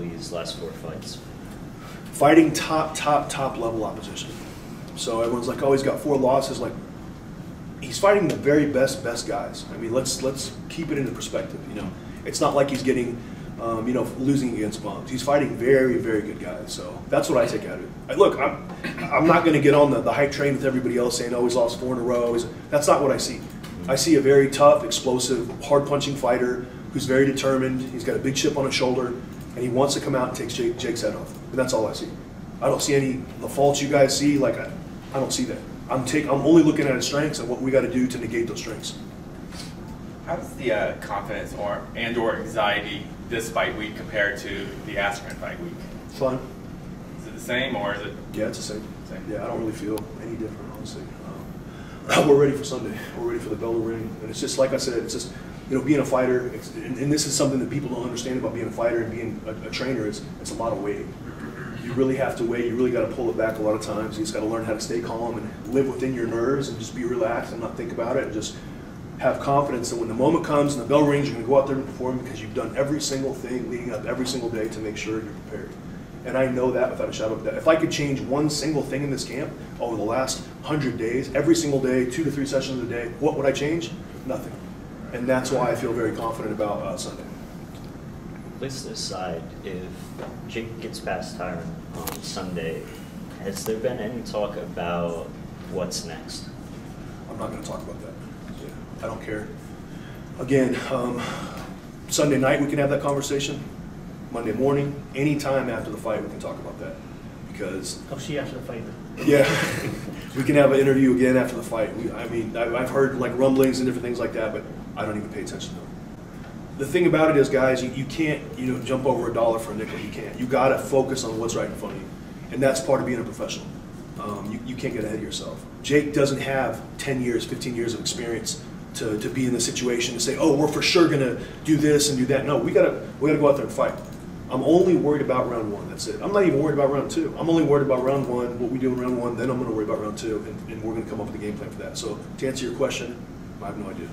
These last four fights. Fighting top level opposition. So everyone's like, oh, he's got four losses. Like, he's fighting the very best guys. I mean, let's keep it into perspective. You know, it's not like he's getting, you know, losing against bums. He's fighting very good guys. So that's what I take out of it. Look, I'm not going to get on the hype train with everybody else saying, oh, he's lost four in a row. That's not what I see. I see a very tough, explosive, hard-punching fighter who's very determined. He's got a big chip on his shoulder, and he wants to come out and take Jake's head off. And that's all I see. I don't see any the faults you guys see. Like I don't see that. I'm only looking at his strengths and what we got to do to negate those strengths. How does the confidence or anxiety this fight week compare to the Askren fight week? Fun. Is it the same or is it? Yeah, it's the same. Yeah, I don't really feel any different, honestly. We're ready for Sunday. We're ready for the bell to ring, and it's just like I said. It's just, you know, being a fighter, and this is something that people don't understand about being a fighter and being a trainer. It's a lot of waiting. You really have to wait. You really got to pull it back a lot of times. You just got to learn how to stay calm and live within your nerves and just be relaxed and not think about it and just have confidence that when the moment comes and the bell rings, you're going to go out there and perform because you've done every single thing leading up every single day to make sure you're prepared. And I know that without a shadow of a doubt. If I could change one single thing in this camp over the last 100 days, every single day, 2 to 3 sessions a day, what would I change? Nothing. And that's why I feel very confident about Sunday. Let's decide if Jake gets past Tyron on Sunday. Has there been any talk about what's next? I'm not going to talk about that. Yeah. I don't care. Again, Sunday night we can have that conversation. Monday morning, any time after the fight, we can talk about that because. Oh, she after the fight. Yeah, we can have an interview again after the fight. I've heard like rumblings and different things like that, but I don't even pay attention to them. The thing about it is, guys, you can't jump over a dollar for a nickel. You can't. You gotta focus on what's right in front of you, and that's part of being a professional. You can't get ahead of yourself. Jake doesn't have 10 years, 15 years of experience to be in the situation to say, oh, we're for sure gonna do this and do that. No, we gotta go out there and fight. I'm only worried about round one, that's it. I'm not even worried about round two. I'm only worried about round one, what we do in round one, then I'm gonna worry about round two, and we're gonna come up with a game plan for that. So to answer your question, I have no idea.